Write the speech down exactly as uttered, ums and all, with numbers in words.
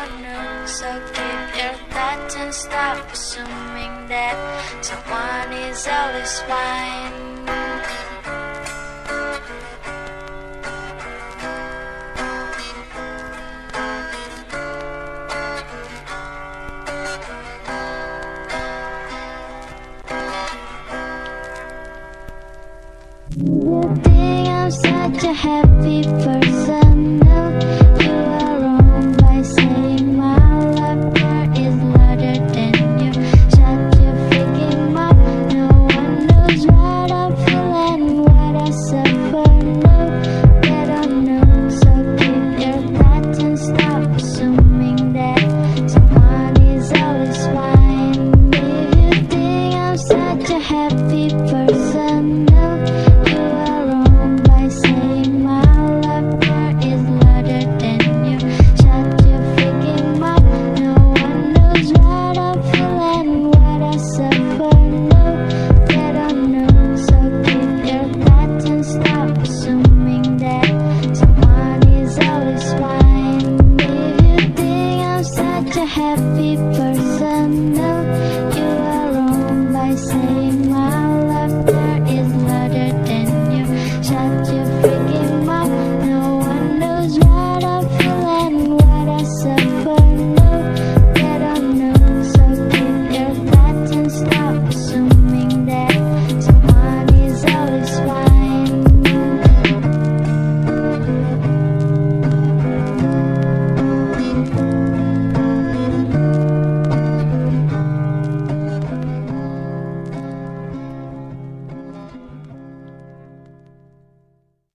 afternoon. So keep your thoughts and stop assuming that someone is always fine. You think I'm such a happy person? No. Saying my laughter is louder than you. Shut your freaking